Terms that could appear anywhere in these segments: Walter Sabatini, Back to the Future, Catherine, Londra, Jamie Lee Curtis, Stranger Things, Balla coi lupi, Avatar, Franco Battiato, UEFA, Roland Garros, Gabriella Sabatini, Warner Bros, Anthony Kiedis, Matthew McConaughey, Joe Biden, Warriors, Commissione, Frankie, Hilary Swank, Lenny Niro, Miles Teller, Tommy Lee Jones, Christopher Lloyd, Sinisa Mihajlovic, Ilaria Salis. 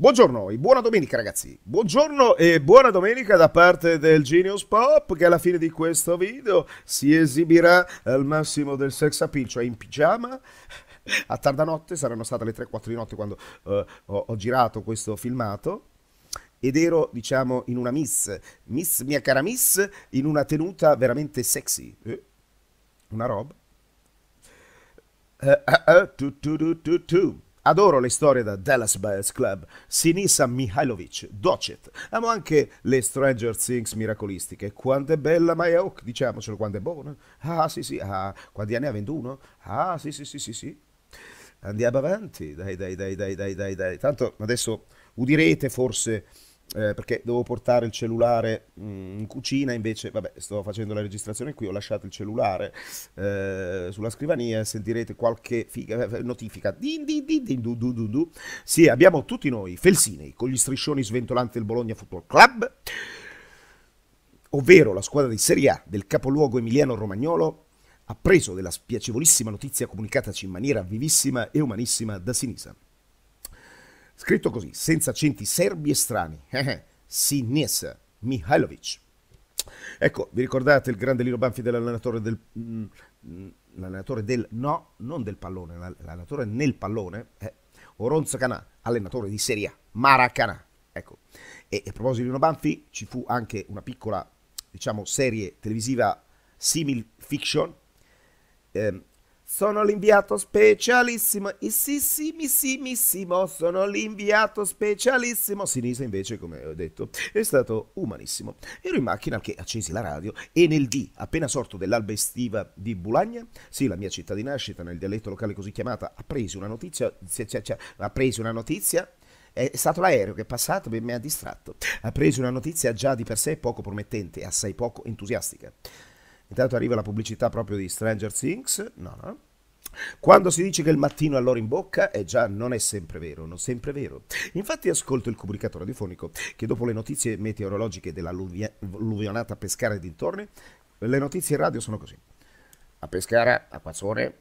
Buongiorno e buona domenica ragazzi, buongiorno e buona domenica da parte del Genius Pop che alla fine di questo video si esibirà al massimo del sex appeal, cioè in pigiama. A tarda notte, saranno state le 3-4 di notte quando ho girato questo filmato ed ero diciamo in una miss, mia cara miss, in una tenuta veramente sexy, una roba. Adoro le storie da Dallas Buyers Club, Sinisa Mihajlovic, Docet. Amo anche le Stranger Things miracolistiche. Quanto è bella Maya Hawke, diciamocelo, quanto è buona. Ah sì sì, ah, quanti anni ha? 21? Ah sì sì sì sì sì. Andiamo avanti, dai. Tanto adesso udirete forse, perché devo portare il cellulare in cucina, invece, vabbè, sto facendo la registrazione qui, ho lasciato il cellulare sulla scrivania, sentirete qualche notifica. Sì, abbiamo tutti noi, Felsinei, con gli striscioni sventolanti del Bologna Football Club, ovvero la squadra di Serie A del capoluogo emiliano-romagnolo, ha preso della spiacevolissima notizia comunicataci in maniera vivissima e umanissima da Sinisa. Scritto così, senza accenti serbi e strani. Sinisa Mihajlovic. Ecco, vi ricordate il grande Lino Banfi dell'allenatore del... l'allenatore del... no, non del pallone, l'allenatore nel pallone. Oronzo Canà, allenatore di Serie A, Maracanà. Ecco, e a proposito di Lino Banfi, ci fu anche una piccola, diciamo, serie televisiva simil fiction. Sono l'inviato specialissimo, ississimissimissimo, sono l'inviato specialissimo. Sinisa invece, come ho detto, è stato umanissimo. Ero in macchina che accesi la radio e nel D, appena sorto dell'alba estiva di Bologna, sì, la mia città di nascita, nel dialetto locale così chiamata, ha preso una notizia, è stato l'aereo che è passato e mi ha distratto. Ha preso una notizia già di per sé poco promettente e assai poco entusiastica. Intanto arriva la pubblicità proprio di Stranger Things, no. Quando si dice che il mattino ha l'oro in bocca, già non è sempre vero, non sempre vero. Infatti ascolto il comunicato radiofonico che dopo le notizie meteorologiche dell'alluvionata Pescara e dintorni, le notizie in radio sono così. A Pescara, a Quazzone,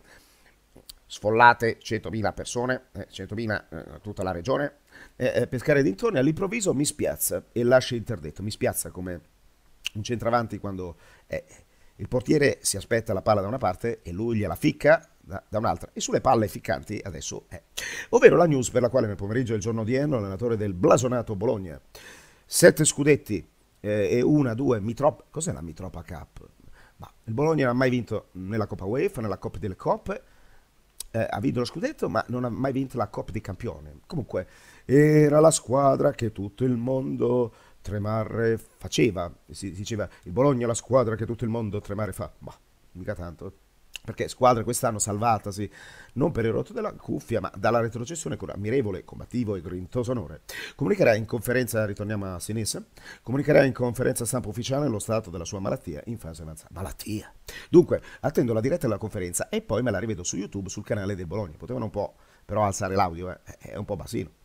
sfollate 100.000 persone, 100.000 tutta la regione, Pescara e dintorni all'improvviso mi spiazza e lascia interdetto, mi spiazza come un centravanti quando... il portiere si aspetta la palla da una parte e lui gliela ficca da un'altra. E sulle palle ficcanti adesso è. Ovvero la news per la quale nel pomeriggio del giorno odierno l'allenatore del blasonato Bologna. 7 scudetti e 1-2 Mitropa. Cos'è la Mitropa Cup? Ma il Bologna non ha mai vinto né la Coppa UEFA, né la Coppa delle Coppe. Ha vinto lo scudetto, ma non ha mai vinto la Coppa dei Campioni. Comunque, era la squadra che tutto il mondo... tremare faceva, si diceva il Bologna è la squadra che tutto il mondo tremare fa, ma mica tanto, perché squadra quest'anno salvatasi non per il rotto della cuffia ma dalla retrocessione con ammirevole, combattivo e grintoso onore. Comunicherà in conferenza, ritorniamo a Sinisa, comunicherà in conferenza stampa ufficiale lo stato della sua malattia in fase avanzata. Malattia? Dunque attendo la diretta della conferenza e poi me la rivedo su YouTube sul canale del Bologna, potevano un po' però alzare l'audio, è un po' basino.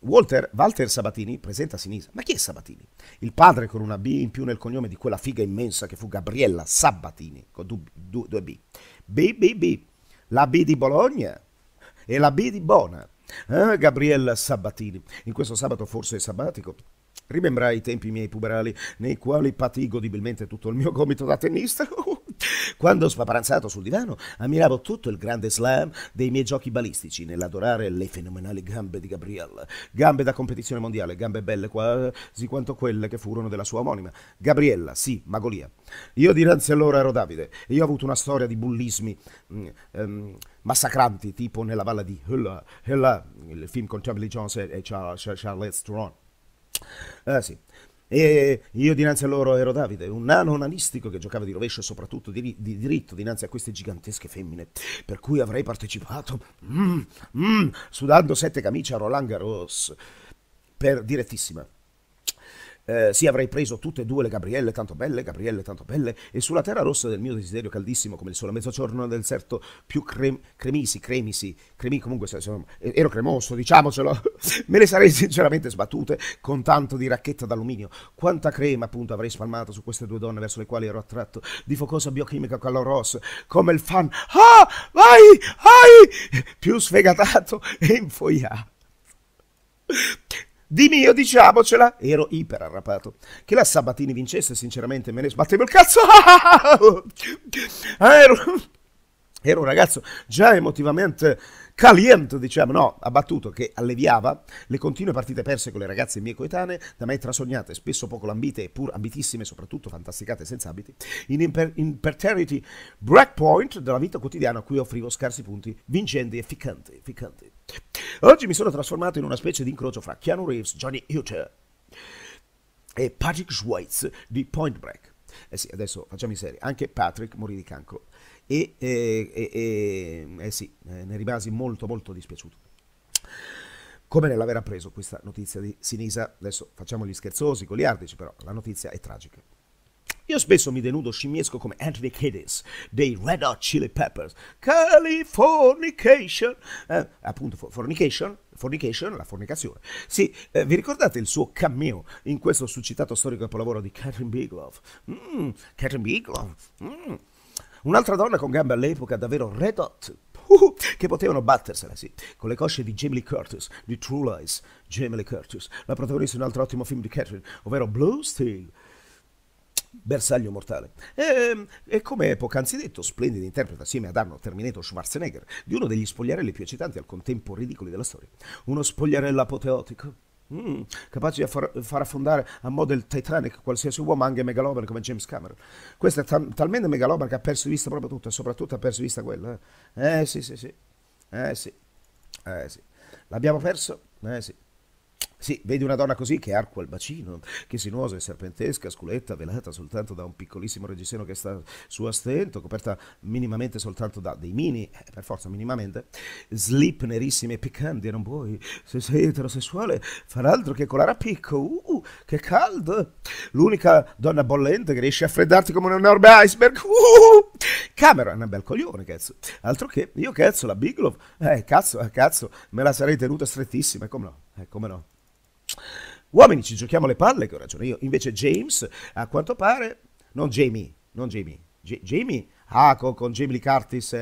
Walter Sabatini presenta Sinisa. Ma chi è Sabatini? Il padre con una B in più nel cognome di quella figa immensa che fu Gabriella Sabatini, con due B. La B di Bologna e la B di Bona. Gabriella Sabatini. In questo sabato forse sabbatico rimembrai i tempi miei puberali nei quali patii godibilmente tutto il mio gomito da tennista. Quando spaparanzato sul divano ammiravo tutto il grande slam dei miei giochi balistici nell'adorare le fenomenali gambe di Gabriella, gambe da competizione mondiale, gambe belle quasi quanto quelle che furono della sua omonima Gabriella, sì, Magolia. Io dinanzi allora ero Davide e io ho avuto una storia di bullismi massacranti, tipo nella Valle di Hella, il film con Tommy Lee Jones e Charlotte Stron. Ah sì. E io dinanzi a loro ero Davide, un nano onanistico che giocava di rovescio e soprattutto di diritto dinanzi a queste gigantesche femmine, per cui avrei partecipato sudando 7 camicie a Roland Garros per direttissima. Sì, avrei preso tutte e due le Gabrielle tanto belle, e sulla terra rossa del mio desiderio caldissimo, come il sole a mezzogiorno del deserto, più cremisi, comunque ero cremoso, diciamocelo, me le sarei sinceramente sbattute con tanto di racchetta d'alluminio. Quanta crema, appunto, avrei spalmato su queste due donne verso le quali ero attratto, di focosa biochimica calorosa, come il fan, ah, vai, più sfegatato e infogliato. Di mio, diciamocela, ero iper arrapato. Che la Sabatini vincesse, sinceramente, me ne sbattevo il cazzo. Ero un ragazzo già emotivamente caliente, diciamo, no, abbattuto, che alleviava le continue partite perse con le ragazze mie coetanee, da me trasognate, spesso poco lambite e pur ambitissime, soprattutto fantasticate senza abiti, in imperterriti breakpoint della vita quotidiana a cui offrivo scarsi punti, vincenti e ficcanti. Oggi mi sono trasformato in una specie di incrocio fra Keanu Reeves, Johnny Hutter e Patrick Schweitz di Point Break. Eh sì, adesso facciamo in serio, anche Patrick morì di cancro e sì, ne rimasi molto dispiaciuto, come nell'aver appreso questa notizia di Sinisa. Adesso facciamo gli scherzosi, goliardici, però la notizia è tragica. Io spesso mi denudo scimmiesco come Anthony Kiedis dei Red Hot Chili Peppers, Californication, appunto fornication, la fornicazione. Sì, vi ricordate il suo cameo in questo suscitato storico capolavoro di Kathryn Bigelow? Un'altra donna con gambe all'epoca davvero Red Hot, che potevano battersela, sì, con le cosce di Jamie Lee Curtis, di True Lies. Jamie Lee Curtis, la protagonista di un altro ottimo film di Catherine, ovvero Blue Steel, bersaglio mortale. E come poc'anzi detto, splendida interpreta assieme ad Arnold, Terminator, Schwarzenegger, di uno degli spogliarelli più eccitanti al contempo ridicoli della storia. Uno spogliarello apoteotico, capace di far affondare a mo' del Titanic qualsiasi uomo, anche megalomane come James Cameron. Questa è talmente megalomane che ha perso di vista proprio tutto, e soprattutto ha perso di vista quello. Eh sì. L'abbiamo perso? Sì, vedi una donna così che arcua il bacino, che sinuosa e serpentesca, sculetta, velata soltanto da un piccolissimo reggiseno che sta su a stento, coperta minimamente soltanto da dei mini, per forza minimamente, slip nerissime e piccanti, e non puoi, se sei eterosessuale, far altro che colare a picco, che caldo! L'unica donna bollente che riesce a freddarti come un enorme iceberg, Cameron è un bel coglione, cazzo, altro che, io cazzo, la Bigelow, cazzo, me la sarei tenuta strettissima, come no. Uomini, ci giochiamo le palle, che ho ragione io. Invece James, a quanto pare, non Jamie, con Jamie Lee Curtis,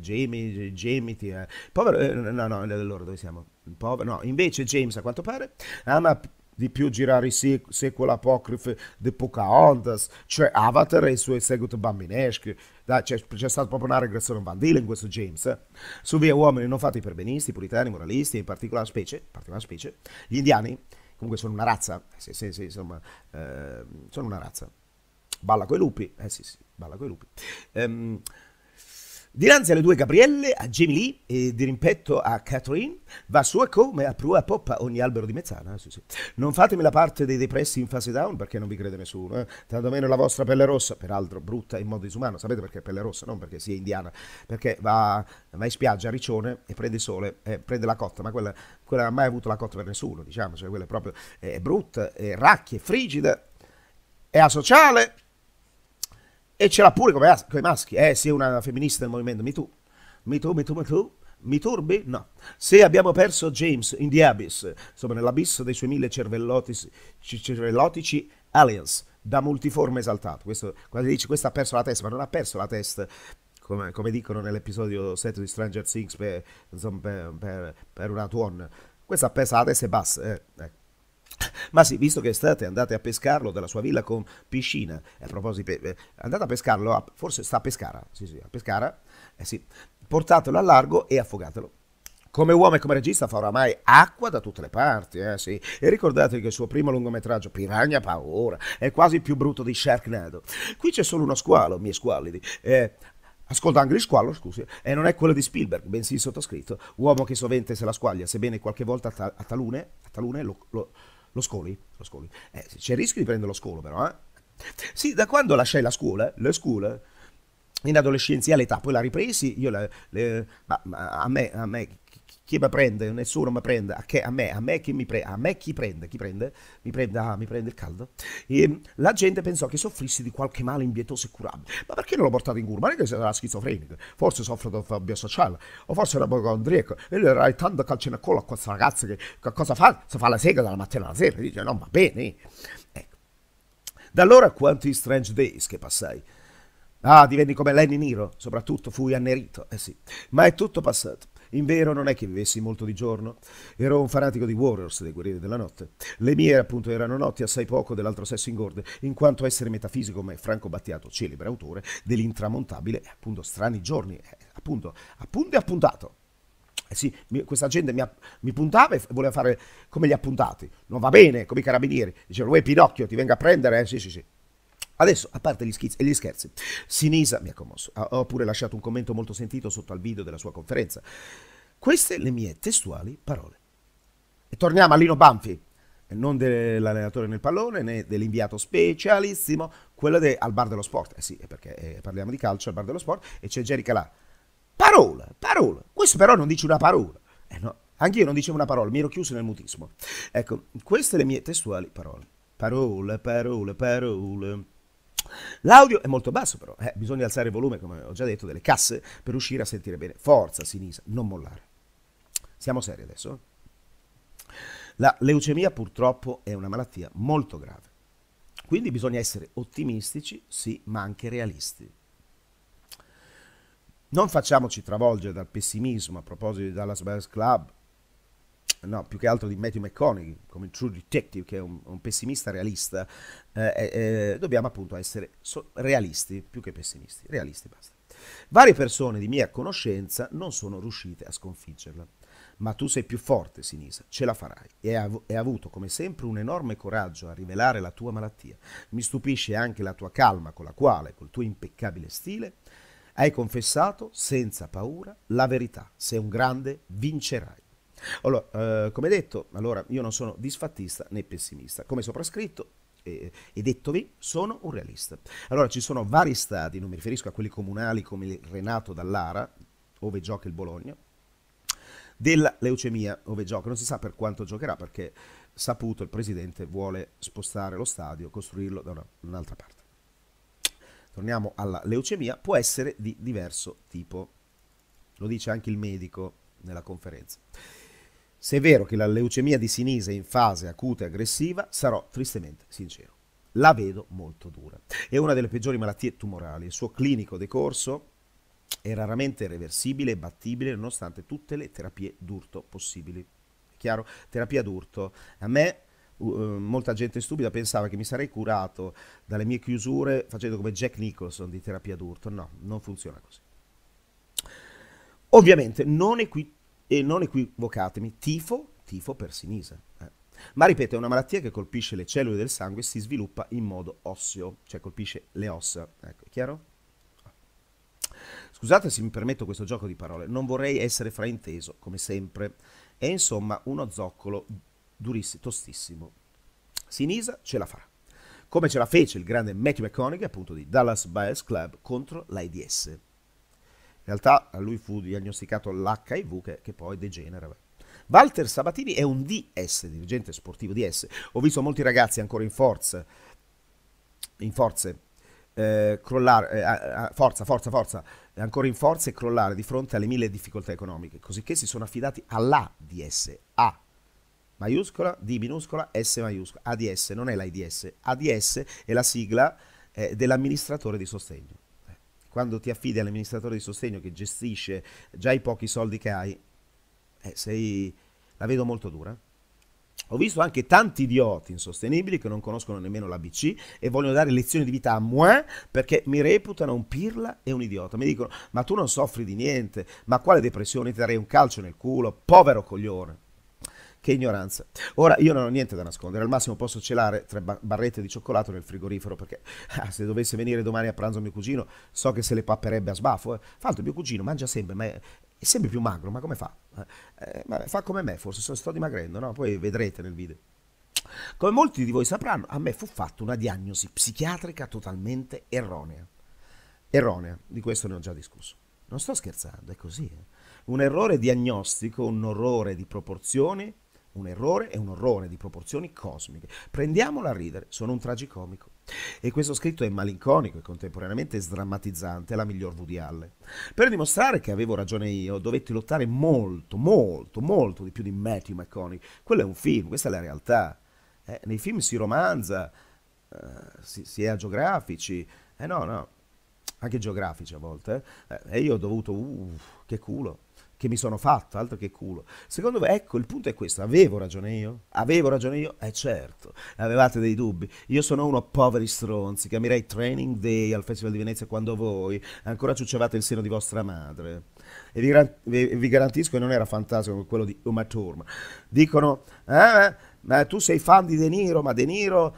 Jamie, povero, allora dove siamo? Povero, no, invece James, a quanto pare, ama di più girare i sequel apocrife di Pocahontas, cioè Avatar e il suo seguito bambinesco. C'è stata proprio una regressione bandile in questo James. Su via uomini non fatti per benisti, puritani, moralisti, in particolare specie, gli indiani, comunque sono una razza, sono una razza. Balla coi lupi, balla coi lupi. Dinanzi alle due Gabrielle, a Jamie Lee e dirimpetto a Catherine, va su e come a prua a poppa ogni albero di mezzana. Sì. Non fatemi la parte dei depressi in fase down, perché non vi crede nessuno, tanto meno la vostra pelle rossa, peraltro brutta in modo disumano. Sapete perché pelle rossa? Non perché sia indiana, perché va in spiaggia a Riccione e prende sole, prende la cotta, ma quella non ha mai avuto la cotta per nessuno, diciamo, cioè quella è proprio brutta, è racchia, è frigida, è asociale. E ce l'ha pure come i maschi. Sei una femminista del movimento MeToo. Mi turbi? No. Se abbiamo perso James in The Abyss, insomma nell'abisso dei suoi mille cervellotici aliens, da multiforme esaltato. Questo, quando dici questo ha perso la testa, ma non ha perso la testa, come dicono nell'episodio 7 di Stranger Things per una donna. Questo ha perso la testa e basta. Ecco. Ma sì, visto che state andate a pescarlo dalla sua villa con piscina, a proposito, andate a pescarlo, forse sta a Pescara, sì, portatelo a largo e affogatelo. Come uomo e come regista fa oramai acqua da tutte le parti, sì, e ricordatevi che il suo primo lungometraggio, Piranha Paura, è quasi più brutto di Sharknado. Qui c'è solo uno squalo, miei squallidi, ascolta anche gli squallo, scusi, e non è quello di Spielberg, bensì il sottoscritto, uomo che sovente se la squaglia, sebbene qualche volta a talune lo scoli. C'è il rischio di prendere lo scolo, però, Sì, da quando lasciai la scuola, in adolescenziale età, poi la ripresi, io a me chi mi prende? Nessuno mi prende, a me chi mi prende? Mi prende il caldo. E la gente pensò che soffrissi di qualche male impietoso e curabile. Ma perché non l'ho portato in cura? Ma non è che sarà schizofrenico, forse soffro di fobia sociale, o forse era bogondriaco, e lui era tanto calcina colla a questa ragazza che cosa fa? Si fa la sega dalla mattina alla sera, e dice no, va bene. Ecco. Da allora quanti Strange Days che passai. Divenni come Lenny Niro, soprattutto fui annerito, ma è tutto passato. Invero non è che vivessi molto di giorno. Ero un fanatico di Warriors, dei guerrieri della notte. Le mie appunto erano notti assai poco dell'altro sesso ingorde, in quanto essere metafisico come Franco Battiato, celebre autore dell'intramontabile appunto Strani Giorni, appunto e appuntato. Sì, questa gente mi puntava e voleva fare come gli appuntati. Non va bene, come i carabinieri. Dicevano, uè Pinocchio, ti venga a prendere? Sì, sì, sì. Adesso, a parte gli schizzi e gli scherzi, Sinisa mi ha commosso. Ho pure lasciato un commento molto sentito sotto al video della sua conferenza. Queste le mie testuali parole. E torniamo a Lino Banfi, non dell'allenatore nel pallone, né dell'inviato specialissimo, quello al bar dello sport. Eh sì, perché parliamo di calcio al bar dello sport e c'è Jerica là. Parola. Questo però non dice una parola. No, anch'io non dicevo una parola, mi ero chiuso nel mutismo. Ecco, queste le mie testuali parole. Parole. L'audio è molto basso però, bisogna alzare il volume, come ho già detto, delle casse per riuscire a sentire bene. Forza Sinisa, non mollare. Siamo seri adesso. La leucemia purtroppo è una malattia molto grave, quindi bisogna essere ottimistici, sì, ma anche realisti. Non facciamoci travolgere dal pessimismo a proposito di Dallas Buyers Club, no, più che altro di Matthew McConaughey, come il True Detective, che è un pessimista realista. Dobbiamo appunto essere realisti più che pessimisti, realisti basta. Varie persone di mia conoscenza non sono riuscite a sconfiggerla, ma tu sei più forte Sinisa, ce la farai, e hai avuto come sempre un enorme coraggio a rivelare la tua malattia. Mi stupisce anche la tua calma con la quale, col tuo impeccabile stile, hai confessato senza paura la verità. Sei un grande, vincerai. Allora, come detto, allora io non sono disfattista né pessimista. Come soprascritto e dettovi, sono un realista. Allora, ci sono vari stadi, non mi riferisco a quelli comunali come il Renato Dallara, dove gioca il Bologna, della leucemia, dove gioca. Non si sa per quanto giocherà, perché saputo il presidente vuole spostare lo stadio, costruirlo da un'altra parte. Torniamo alla leucemia, può essere di diverso tipo, lo dice anche il medico nella conferenza. Se è vero che la leucemia di Sinisa è in fase acuta e aggressiva, sarò tristemente sincero, la vedo molto dura. È una delle peggiori malattie tumorali, il suo clinico decorso è raramente reversibile e battibile nonostante tutte le terapie d'urto possibili. È chiaro? Terapia d'urto. A me... molta gente stupida pensava che mi sarei curato dalle mie chiusure facendo come Jack Nicholson di terapia d'urto. No, non funziona così. Ovviamente non equivocatemi, tifo per Sinisa. Ma ripeto, è una malattia che colpisce le cellule del sangue e si sviluppa in modo osseo, cioè colpisce le ossa. Ecco, è chiaro? Scusate se mi permetto questo gioco di parole, non vorrei essere frainteso, come sempre. È insomma uno zoccolo durissimo, tostissimo. Sinisa ce la farà, come ce la fece il grande Matthew McConaughey, appunto di Dallas Buyers Club, contro l'AIDS. In realtà a lui fu diagnosticato l'HIV che poi degenera. Walter Sabatini è un DS, dirigente sportivo DS. Ho visto molti ragazzi ancora in forze crollare di fronte alle mille difficoltà economiche, cosicché si sono affidati all'ADS, A maiuscola, D minuscola, S maiuscola. ADS non è l'AIDS, ADS è la sigla dell'amministratore di sostegno. Quando ti affidi all'amministratore di sostegno che gestisce già i pochi soldi che hai, la vedo molto dura. Ho visto anche tanti idioti insostenibili che non conoscono nemmeno l'ABC e vogliono dare lezioni di vita a moi perché mi reputano un pirla e un idiota. Mi dicono, ma tu non soffri di niente, ma quale depressione, ti darei un calcio nel culo, povero coglione. Che ignoranza. Ora io non ho niente da nascondere, al massimo posso celare 3 barrette di cioccolato nel frigorifero perché se dovesse venire domani a pranzo mio cugino so che se le papperebbe a sbaffo. Falto, mio cugino mangia sempre, ma è sempre più magro, ma come fa? Ma fa come me, forse sto dimagrendo, no? Poi vedrete nel video. Come molti di voi sapranno, a me fu fatta una diagnosi psichiatrica totalmente erronea. Di questo ne ho già discusso. Non sto scherzando, è così. Un errore diagnostico, un orrore di proporzioni. Un errore è un orrore di proporzioni cosmiche. Prendiamolo a ridere, sono un tragicomico. E questo scritto è malinconico e contemporaneamente sdrammatizzante, è la miglior VDL. Per dimostrare che avevo ragione io, dovetti lottare molto di più di Matthew McConaughey. Quello è un film, questa è la realtà. Nei film si romanza, si è agiografici. No, anche geografici a volte. E io ho dovuto, che culo. che mi sono fatto, altro che culo. Secondo me, ecco, il punto è questo, avevo ragione io? Avevo ragione io? Certo, avevate dei dubbi. Io sono uno poveri stronzi, che amirei Training Day al Festival di Venezia quando voi ancora ciucciavate il seno di vostra madre. E vi garantisco che non era fantastico quello di Uma Thurman. Dicono, ma tu sei fan di De Niro, ma De Niro...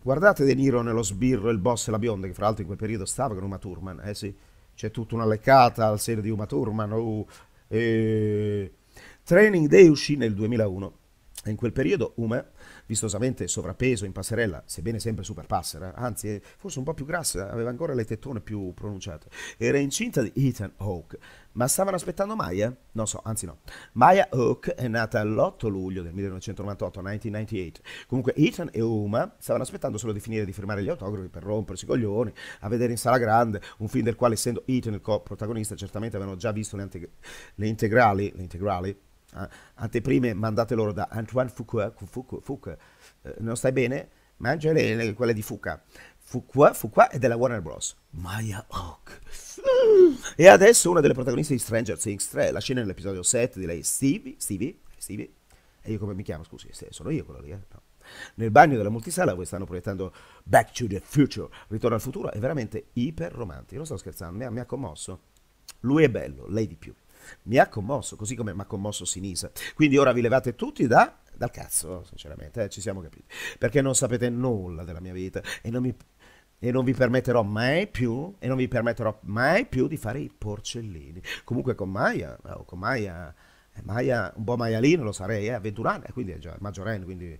Guardate De Niro nello sbirro, il boss e la bionda, che fra l'altro in quel periodo stava con Uma Thurman, eh sì, c'è tutta una leccata al seno di Uma Thurman. Training Day uscì nel 2001 e in quel periodo Uma, vistosamente sovrappeso in passerella, sebbene sempre super passera, anzi forse un po' più grassa, aveva ancora le tettone più pronunciate, era incinta di Ethan Hawke. Ma stavano aspettando Maya? Non so, anzi no. Maya Hawke è nata l'8 luglio del 1998, 1998. Comunque Ethan e Uma stavano aspettando solo di finire di firmare gli autografi per rompersi i coglioni, a vedere in sala grande un film del quale, essendo Ethan il protagonista, certamente avevano già visto le integrali, anteprime mandate loro da Antoine Foucault. Non stai bene? Mangia quelle di Foucault. Fu qua è della Warner Bros. Maya Hawke. E adesso una delle protagoniste di Stranger Things 3, la scena nell'episodio 7 di lei, Stevie, e io come mi chiamo, scusi, sono io quello lì, no. Nel bagno della multisala voi stanno proiettando Back to the Future, Ritorno al Futuro, è veramente iper romantico, non sto scherzando, mi ha commosso. Lui è bello, lei di più. Mi ha commosso, così come mi ha commosso Sinisa. Quindi ora vi levate tutti dal cazzo, sinceramente, ci siamo capiti. Perché non sapete nulla della mia vita e non vi permetterò mai più, di fare i porcellini. Comunque con Maya, un po' maialino lo sarei, a 21 anni, quindi è già maggiorenne, quindi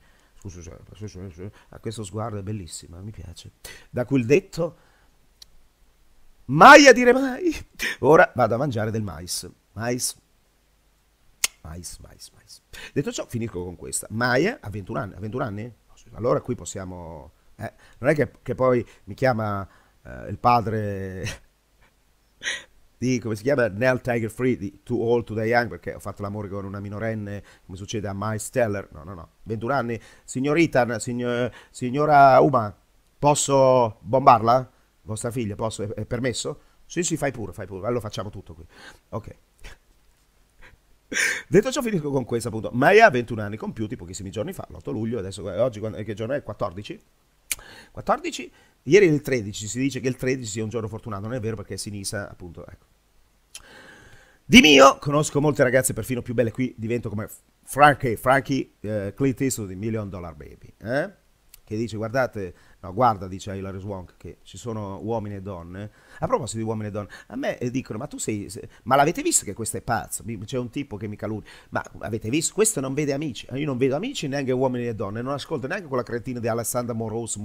a questo sguardo è bellissima, mi piace. Da cui il detto, mai a dire mai. Ora vado a mangiare del mais. Detto ciò, finisco con questa. Maya a 21 anni, allora qui possiamo... non è che poi mi chiama il padre di, come si chiama, Nell Tiger Free, di Too Old to Die Young, perché ho fatto l'amore con una minorenne, come succede a Miles Teller. No, 21 anni. Signorita, signora Uma, posso bombarla? Vostra figlia, posso? È permesso? Sì, fai pure, allora facciamo tutto qui. Ok. Detto ciò finisco con questo, appunto. Maya ha 21 anni compiuti pochissimi giorni fa, l'8 luglio, adesso oggi che giorno è? 14? 14? Ieri è il 13, si dice che il 13 sia un giorno fortunato, non è vero perché Sinisa, appunto, ecco. Di mio, conosco molte ragazze perfino più belle, qui divento come Frankie, Clint Eastwood di $1 Million Baby, che dice, guardate, no, guarda, dice a Hilary Swank, che ci sono uomini e donne. A proposito di uomini e donne, a me dicono, ma tu sei, ma l'avete visto che questo è pazzo? C'è un tipo che mi calunnia, ma avete visto? Questo non vede amici, io non vedo amici, neanche uomini e donne, non ascolto neanche quella cretina di Alessandra Moros,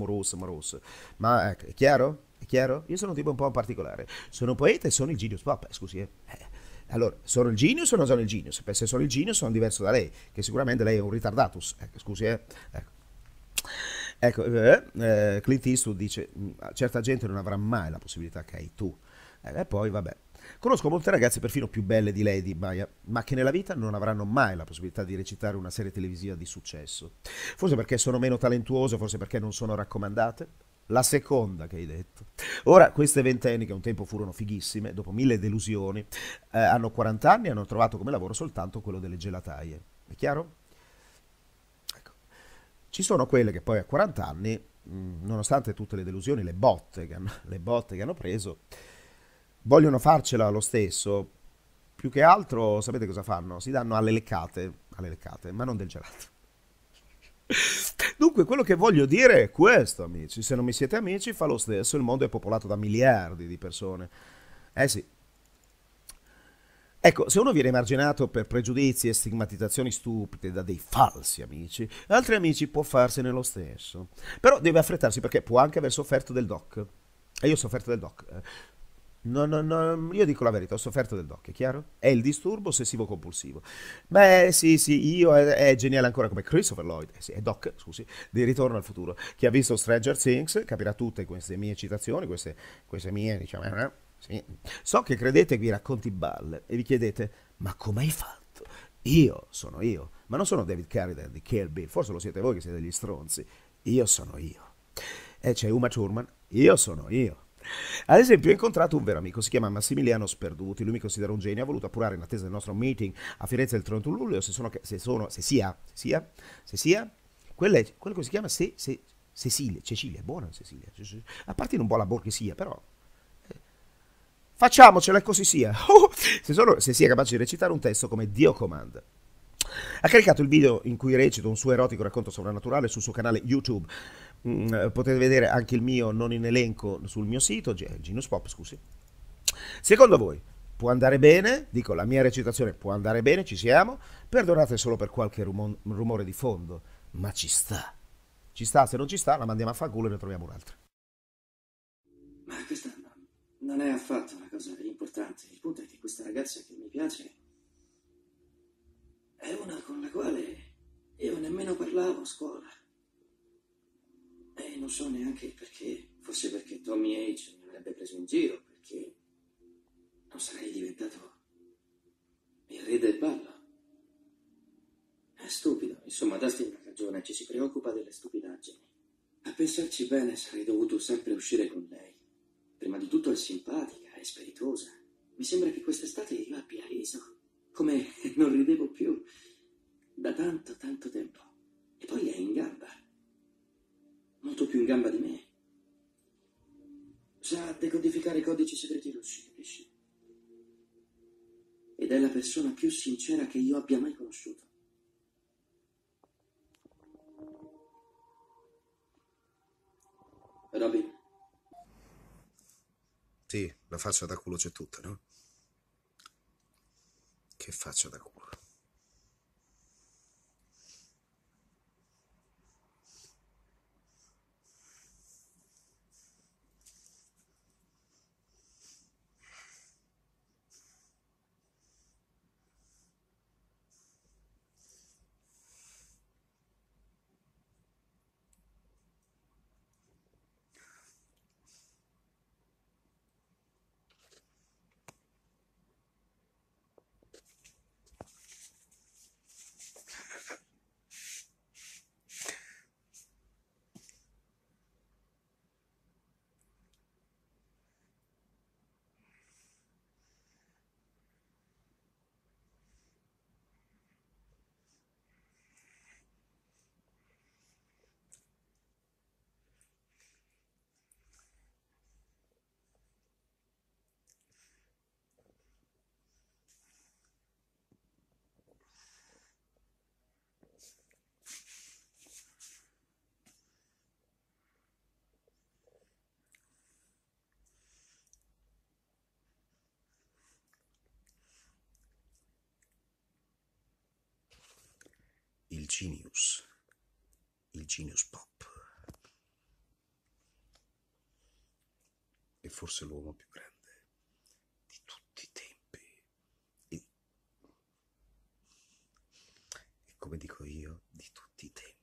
ma ecco, è chiaro? È chiaro? Io sono un tipo un po' particolare, sono poeta e sono il Genius Pop, scusi, Allora, sono il Genius o non sono il Genius? Se sono il Genius sono diverso da lei, che sicuramente lei è un ritardatus, scusi, Ecco, Clint Eastwood dice, certa gente non avrà mai la possibilità che hai tu. E poi, vabbè, conosco molte ragazze perfino più belle di lei, di Maya, ma che nella vita non avranno mai la possibilità di recitare una serie televisiva di successo. Forse perché sono meno talentuose, forse perché non sono raccomandate. La seconda che hai detto. Ora, queste ventenni, che un tempo furono fighissime, dopo mille delusioni, hanno 40 anni e hanno trovato come lavoro soltanto quello delle gelataie. È chiaro? Ci sono quelle che poi a 40 anni, nonostante tutte le delusioni, le botte che hanno preso, vogliono farcela lo stesso. Più che altro, sapete cosa fanno? Si danno alle leccate, ma non del gelato. Dunque, quello che voglio dire è questo, amici. Se non mi siete amici, fa lo stesso. Il mondo è popolato da miliardi di persone. Eh sì. Ecco, se uno viene emarginato per pregiudizi e stigmatizzazioni stupide da dei falsi amici, altri amici può farsene lo stesso. Però deve affrettarsi perché può anche aver sofferto del Doc. E io ho sofferto del Doc. No, io dico la verità, ho sofferto del Doc, è chiaro? È il disturbo ossessivo compulsivo. Beh, sì, io è geniale ancora come Christopher Lloyd, è Doc, scusi, di Ritorno al Futuro. Chi ha visto Stranger Things capirà tutte queste mie citazioni, queste mie, diciamo... Sì. So che credete che vi racconti balle e vi chiedete, ma come hai fatto? Io sono io, ma non sono David Carradine di Kill Bill, forse lo siete voi che siete degli stronzi. Io sono io. E c'è Uma Thurman, io sono io. Ad esempio ho incontrato un vero amico, si chiama Massimiliano Sperduti, lui mi considera un genio, ha voluto appurare in attesa del nostro meeting a Firenze il 31 luglio se sia quello che si chiama Cecilia, buona Cecilia, appartiene un po' alla borghesia, però facciamocela così sia, se sia capace di recitare un testo come Dio comanda. Ha caricato il video in cui recito un suo erotico racconto sovrannaturale sul suo canale YouTube. Potete vedere anche il mio non in elenco sul mio sito, Genius Pop, scusi. Secondo voi può andare bene? Dico, la mia recitazione può andare bene, ci siamo. Perdonate solo per qualche rumore di fondo, ma ci sta. Ci sta, se non ci sta la mandiamo a fanculo e ne troviamo un'altra. Ma questa non è affatto una cosa importante. Il punto è che questa ragazza che mi piace è una con la quale io nemmeno parlavo a scuola. E non so neanche perché. Forse perché Tommy H mi avrebbe preso in giro, perché non sarei diventato il re del ballo. È stupido. Insomma, dasti una ragione, ci si preoccupa delle stupidaggini. A pensarci bene sarei dovuto sempre uscire con lei. Prima di tutto è simpatica, è spiritosa. Mi sembra che quest'estate io abbia riso come non ridevo più da tanto, tanto tempo. E poi è in gamba. Molto più in gamba di me. Sa decodificare i codici segreti russi, capisci? Ed è la persona più sincera che io abbia mai conosciuto. Robin? Sì, la faccia da culo c'è tutta, no? Che faccia da culo. Il Genius Pop è forse l'uomo più grande di tutti i tempi e come dico io, di tutti i tempi.